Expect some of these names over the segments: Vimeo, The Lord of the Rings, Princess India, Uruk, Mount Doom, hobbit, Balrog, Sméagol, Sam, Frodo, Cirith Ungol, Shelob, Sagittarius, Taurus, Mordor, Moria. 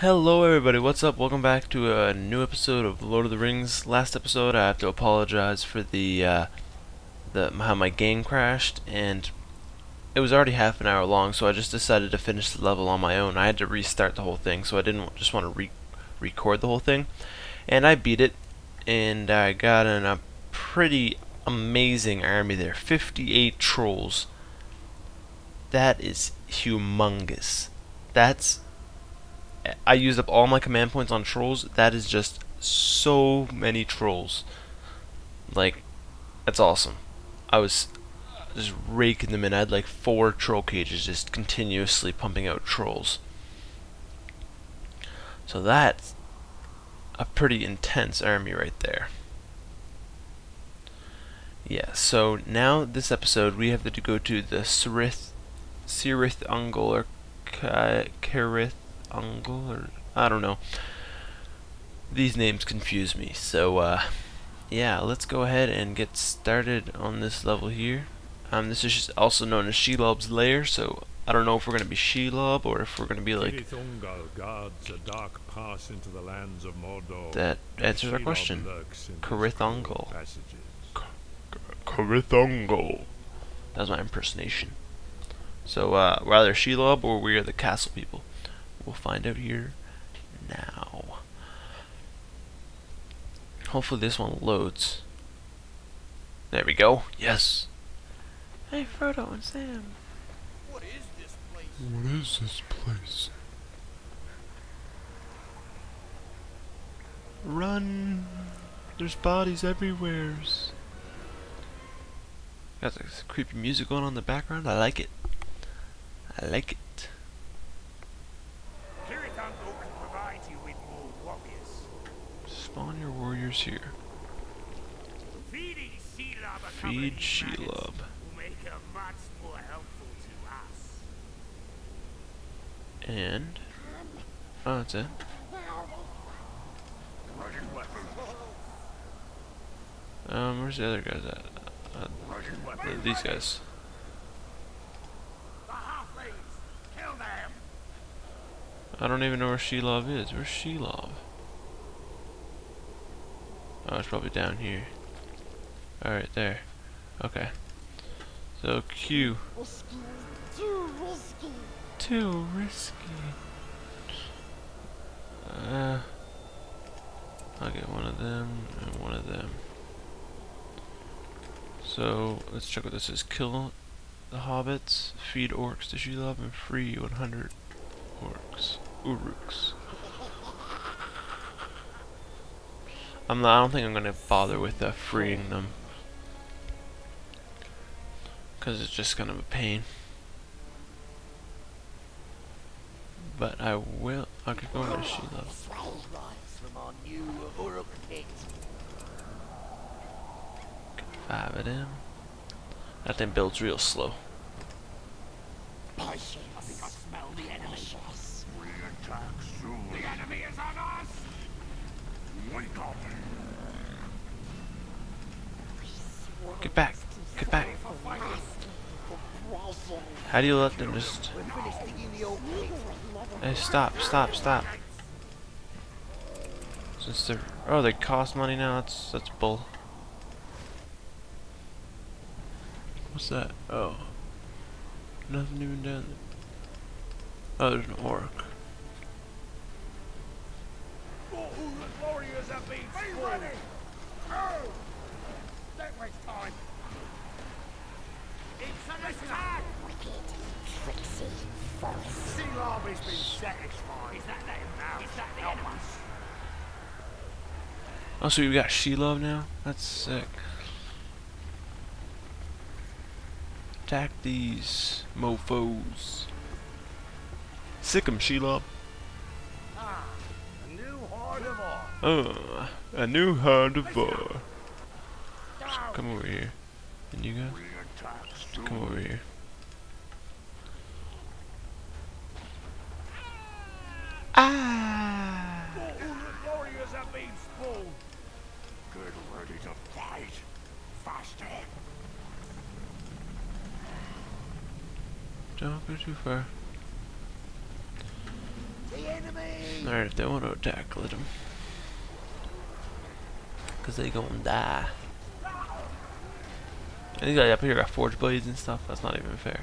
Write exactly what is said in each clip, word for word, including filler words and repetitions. Hello everybody, what's up? Welcome back to a new episode of The Lord of the Rings. Last episode I have to apologize for the, uh, the how my game crashed, and it was already half an hour long, so I just decided to finish the level on my own. I had to restart the whole thing, so I didn't just want to re record the whole thing. And I beat it, and I got in a pretty amazing army there. fifty-eight trolls. That is humongous. That's... I used up all my command points on trolls. That is just so many trolls. Like, that's awesome. I was just raking them in. I had like four troll cages just continuously pumping out trolls. So that's a pretty intense army right there. Yeah, so now this episode we have to go to the Cirith Cirith Ungol or Cirith Ungol, or I don't know. These names confuse me. So uh, yeah, let's go ahead and get started on this level here. Um, this is just also known as Shelob's lair. So I don't know if we're gonna be Shelob or if we're gonna be like. Cirith Ungol guards a dark pass into the lands of Mordor. That answers our question. Cirith Ungol. Cirith Ungol. That was my impersonation. So uh, we're either Shelob or we are the castle people. We'll find out here now. Hopefully this one loads. There we go. Yes. Hey, Frodo and Sam. What is this place? What is this place? Run! There's bodies everywhere. Got this creepy music going on in the background. I like it. I like it. Spawn your warriors here. Feed Shelob. And oh, that's it. Um, where's the other guys at? Uh, these guys. I don't even know where Shelob is. Where's Shelob? Oh, it's probably down here. Alright, there. Okay. So, Q. Risky. Too risky. Too risky. Uh, I'll get one of them and one of them. So, let's check what this is. Kill the hobbits, feed orcs to Shelob, and free one hundred orcs. Uruks. I'm not, I don't think I'm gonna bother with uh, freeing them, cause it's just kind of a pain. But I will. I could go over to Shelob. Five of them. That thing builds real slow. I think I smell the enemy. We attack soon. The enemy is on us. Wake up. Get back! Get back! How do you let them just... Hey, stop, stop, stop. Since they're... Oh, they cost money now? That's, that's bull. What's that? Oh. Nothing even down there. Oh, there's an orc. Oh, so we got Shelob now? That's sick. Attack these mofos. Sick 'em, Shelob. Oh, a new herbivore. So come over here. And you guys? Come over here. Ah! Good, ready to fight. Faster. Don't go too far. Alright, if they want to attack, let them. Because they gonna die. And these guys up here got forged blades and stuff. That's not even fair.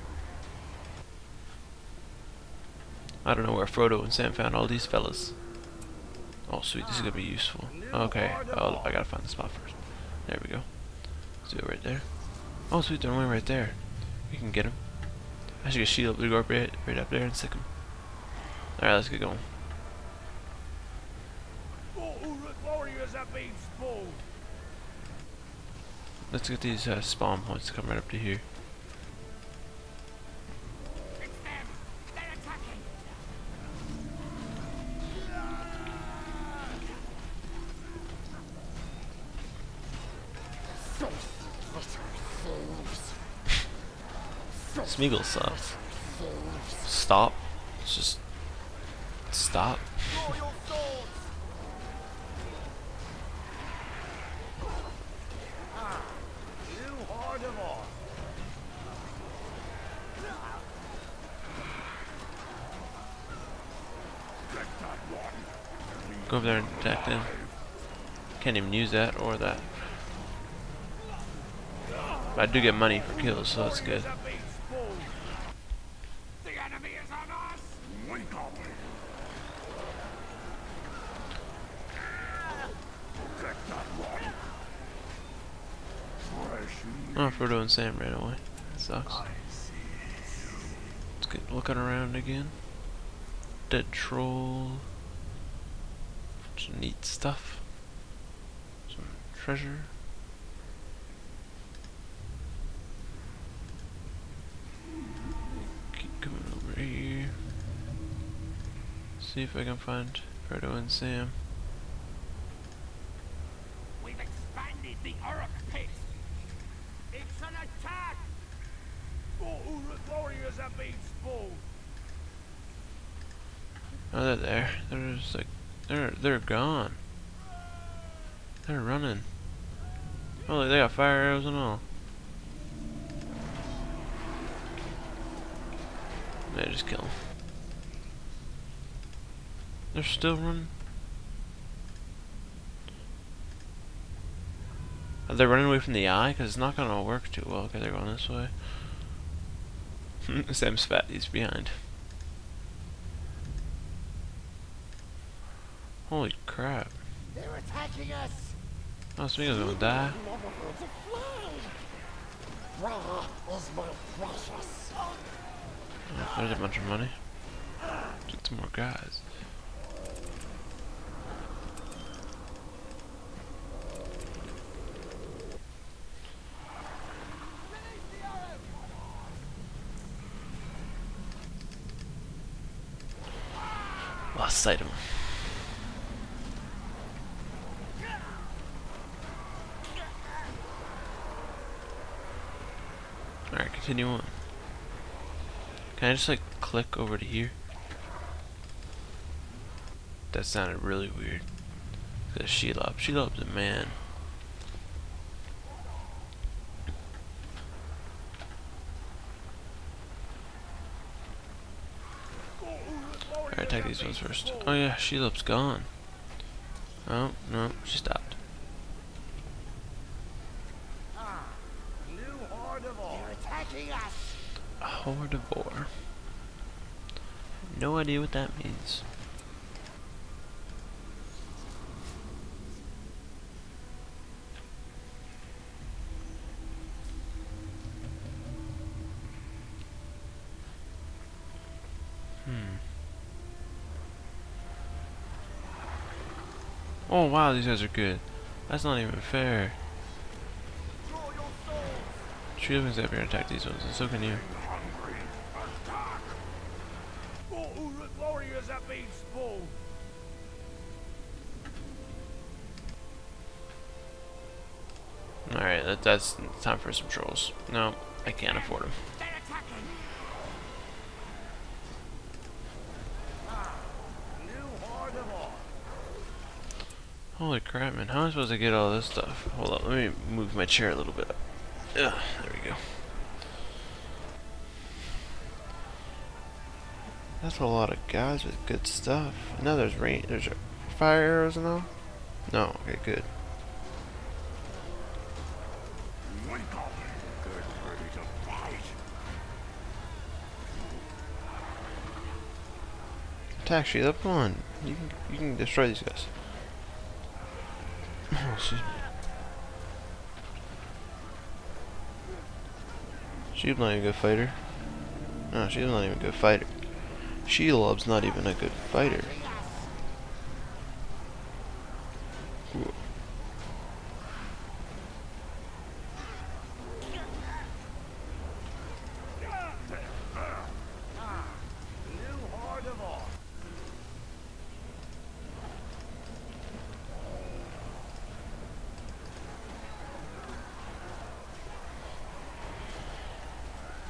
I don't know where Frodo and Sam found all these fellas. Oh sweet, this is gonna be useful. Okay, oh, I gotta find the spot first. There we go. Let's do it right there. Oh sweet, there's one right there. We can get him. I should get Shelob to go up right, right up there and sick him. Alright, let's get going. Let's get these uh, spawn points to come right up to here. Sméagol sucks. Stop. Let's just stop. Go over there and attack them. Can't even use that or that. But I do get money for kills, so that's good. Oh, Frodo and Sam ran away. That sucks. Let's get looking around again. Dead troll. Some neat stuff. Some treasure. Keep coming over here. See if I can find Frodo and Sam. We've expanded the Uruk pit. It's an attack! Oh, Uruk warriors have been spoiled. Oh, they're there. They're just like they're they're gone. They're running. Oh, look, they got fire arrows and all. They just kill them. They're still running. Are they running away from the eye? Because it's not gonna work too well. Okay, they're going this way. Sam's fat. He's behind. Holy crap. They're attacking us. Oh, Sméagol's gonna die. Oh, there's a bunch of money. Get some more guys. Lost sight of him. Alright, continue on. Can I just like click over to here? That sounded really weird. Because Shelob. Shelob's a man. Alright, attack these ones first. Oh yeah, Shelob's gone. Oh, no, she stopped. A horde of boar. No idea what that means. Hmm. Oh wow, these guys are good. That's not even fair. Shelob can stay up here and attack these ones, and so can you. Alright, that, that's time for some trolls. No, I can't afford them. Holy crap, man. How am I supposed to get all this stuff? Hold up, let me move my chair a little bit up. Ugh, there we go. That's a lot of guys with good stuff. Now there's rain. There's fire arrows and all. No, okay, good. Attack, Shelob, come on. You can you can destroy these guys. Oh, excuse me. She's not even a good fighter. No, she's not even a good fighter. Shelob's not even a good fighter. Ooh.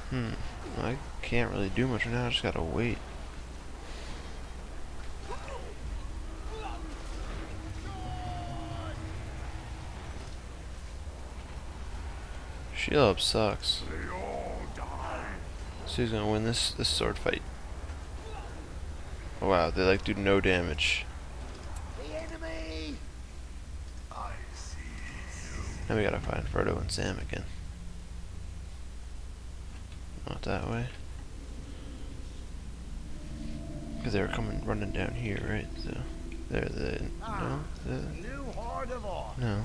Hmm, I can't really do much right now, I just gotta wait. Shelob sucks. So he's gonna win this this sword fight. Oh, wow, they like do no damage. The enemy. I see you. Now we gotta find Frodo and Sam again. Not that way, because they were coming running down here, right? So they're the no, the, no.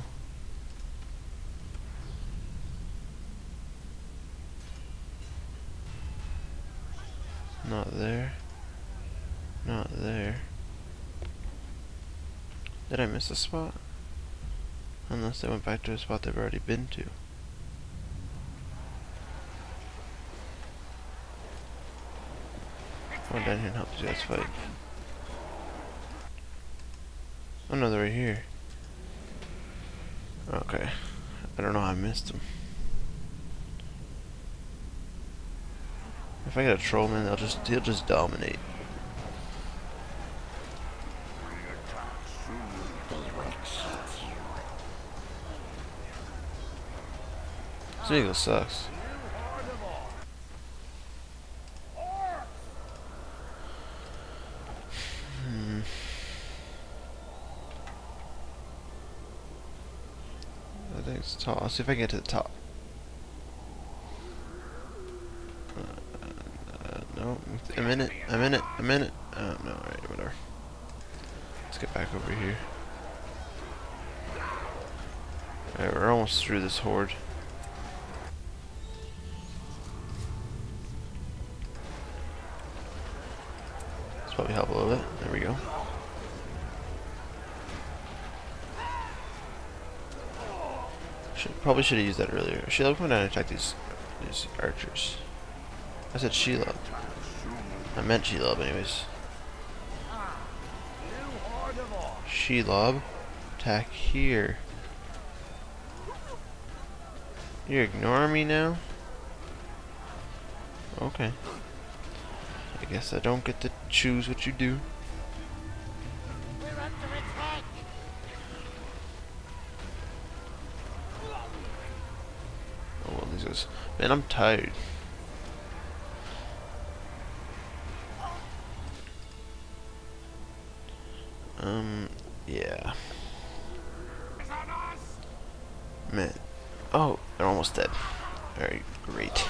Not there. Not there. Did I miss a spot? Unless they went back to a spot they've already been to. Come on down here and help these guys fight. Oh no, they're right here. Okay. I don't know how I missed them. If I get a trollman, they'll just he'll just dominate. Sméagol sucks. It's tall. I'll see if I can get to the top. Uh, uh, no, I'm in it. I'm in it. I'm in it. Oh, no, alright, whatever. Let's get back over here. Alright, we're almost through this horde. This probably help a little bit. There we go. Probably should have used that earlier. Shelob, come down and attack these these archers. I said Shelob. I meant Shelob, anyways. Shelob, attack here. You're ignoring me now? Okay. I guess I don't get to choose what you do. Man, I'm tired. Um, yeah. Man. Oh, they're almost dead. Alright, great.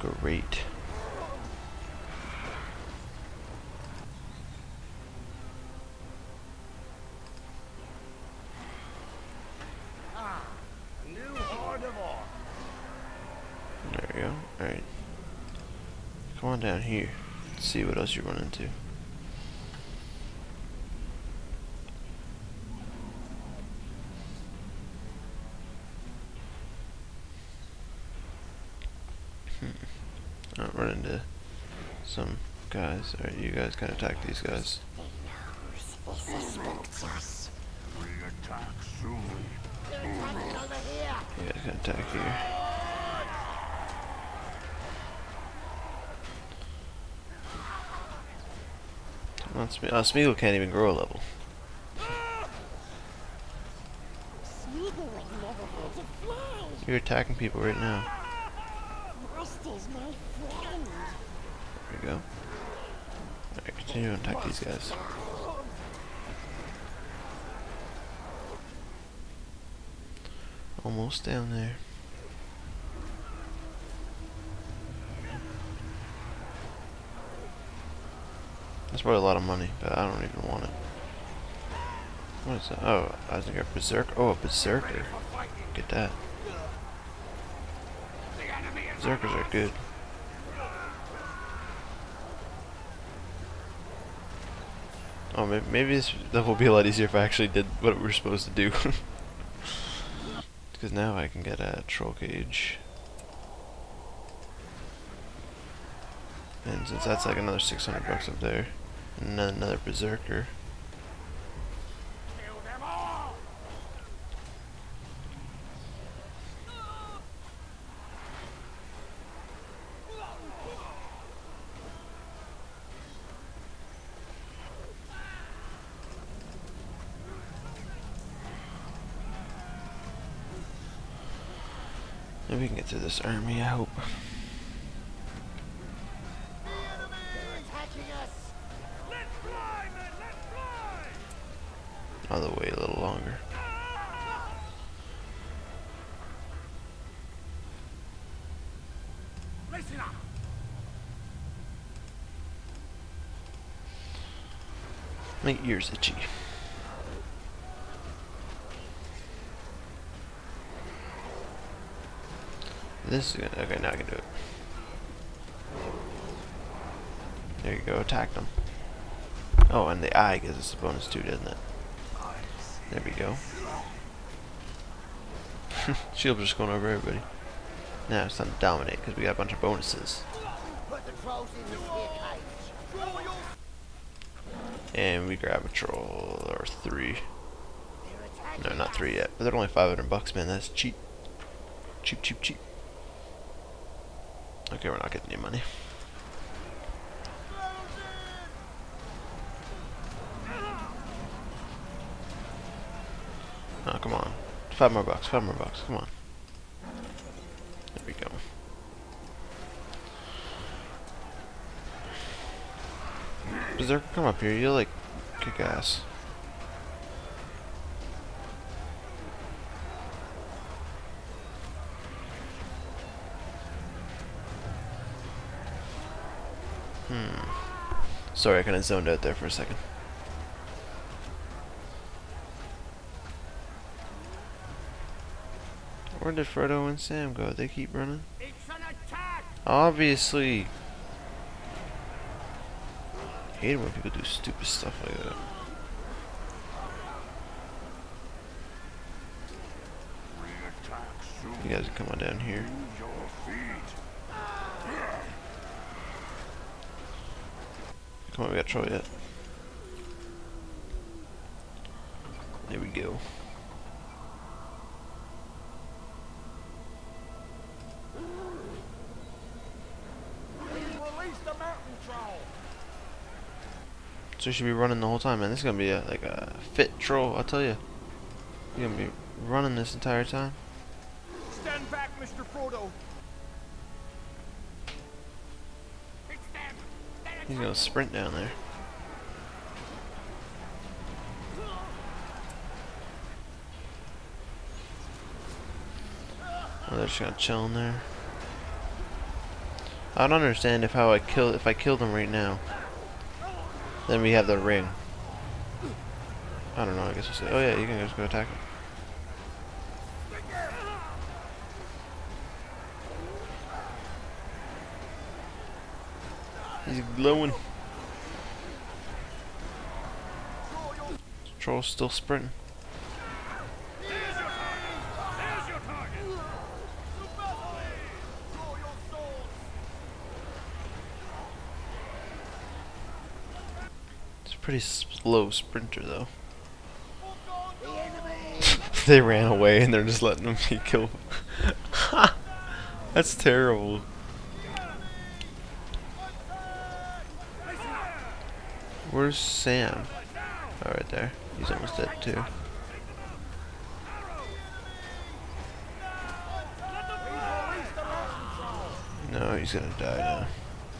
Great. Alright. Come on down here. Let's see what else you run into. Hmm. I'll run into some guys. Alright, you guys can attack these guys. You guys can attack here. Oh, Sméagol can't even grow a level. You're attacking people right now. There we go. Alright, continue to attack these guys. Almost down there. That's probably a lot of money, but I don't even want it. What is that? Oh, I think a berserker. Oh, a berserker. Get that. Berserkers are good. Oh, maybe, maybe this will be a lot easier if I actually did what we were supposed to do. Because now I can get a troll cage. And since that's like another six hundred bucks up there, and then another berserker. Maybe we can get through this army, I hope. I'll wait a little longer. Listen up. My ears itchy. This is gonna, okay, now I can do it. There you go, attack them. Oh, and the eye gives us a bonus too, doesn't it? There we go. Shield's just going over everybody. Now it's time to dominate because we got a bunch of bonuses. And we grab a troll or three. No, not three yet. But they're only five hundred bucks, man. That's cheap. Cheap, cheap, cheap. Okay, we're not getting any money. Oh, come on. Five more bucks, five more bucks, come on. There we go. Berserker, come up here, you'll like kick ass. Hmm. Sorry, I kinda zoned out there for a second. Where did Frodo and Sam go? They keep running. It's an attack! Obviously. I hate when people do stupid stuff like that. You guys come on down here. Come on, we got troll yet. There we go. So you should be running the whole time, man. This is gonna be a, like a fit troll, I'll tell you. You're gonna be running this entire time. Stand back, Mister Frodo. He's gonna sprint down there. Oh, they're just gonna chill in there. I don't understand if how I kill if I kill them right now. Then we have the ring. I don't know, I guess we'll say, oh yeah, you can just go attack him. He's glowing. The troll's still sprinting. Pretty slow sprinter though. They ran away and they're just letting them be killed. That's terrible. Where's Sam? Oh, right there. He's almost dead too. No, he's gonna die now.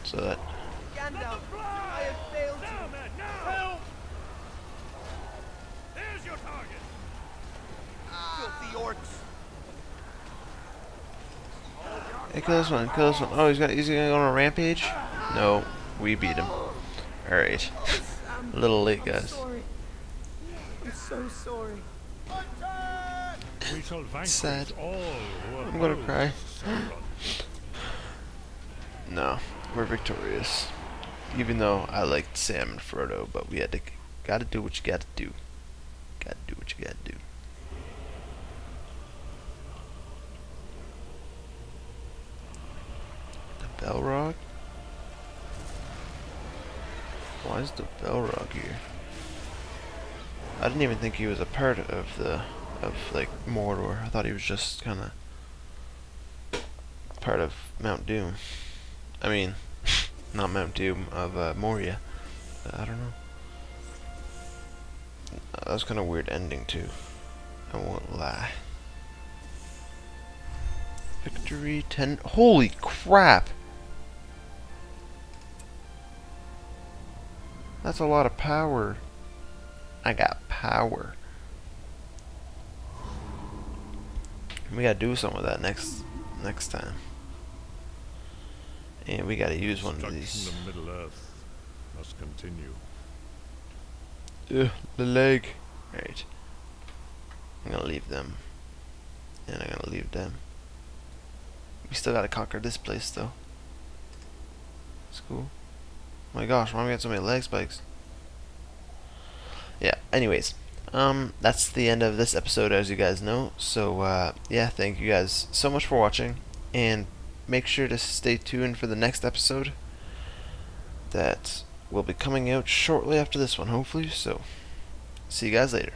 So that time now. I have failed you. Now, man, now! Help! There's your target! Filthy orcs! Hey, kill this one, kill this one. Oh, he's got, he's gonna go on a rampage? No, we beat him. Alright. A little late, guys. I'm so sorry. We shall vanquish sad. All who I'm gonna cry. No, we're victorious. Even though I liked Sam and Frodo, but we had to, gotta do what you gotta do. Gotta do what you gotta do. The Balrog? Why is the Balrog here? I didn't even think he was a part of the, of like Mordor. I thought he was just kinda part of Mount Doom. I mean, not Mount Doom, of uh, Moria. I don't know. That was kind of weird ending too. I won't lie. Victory ten. Holy crap! That's a lot of power. I got power. We gotta do some of that next next time. And we gotta use one of these. The Middle Earth must continue. Ugh, the leg. Alright. I'm gonna leave them. And I'm gonna leave them. We still gotta conquer this place though. It's cool. Oh my gosh, why do we have so many leg spikes? Yeah, anyways. Um, that's the end of this episode, as you guys know. So, uh, yeah, thank you guys so much for watching. And make sure to stay tuned for the next episode that will be coming out shortly after this one, hopefully. So, see you guys later.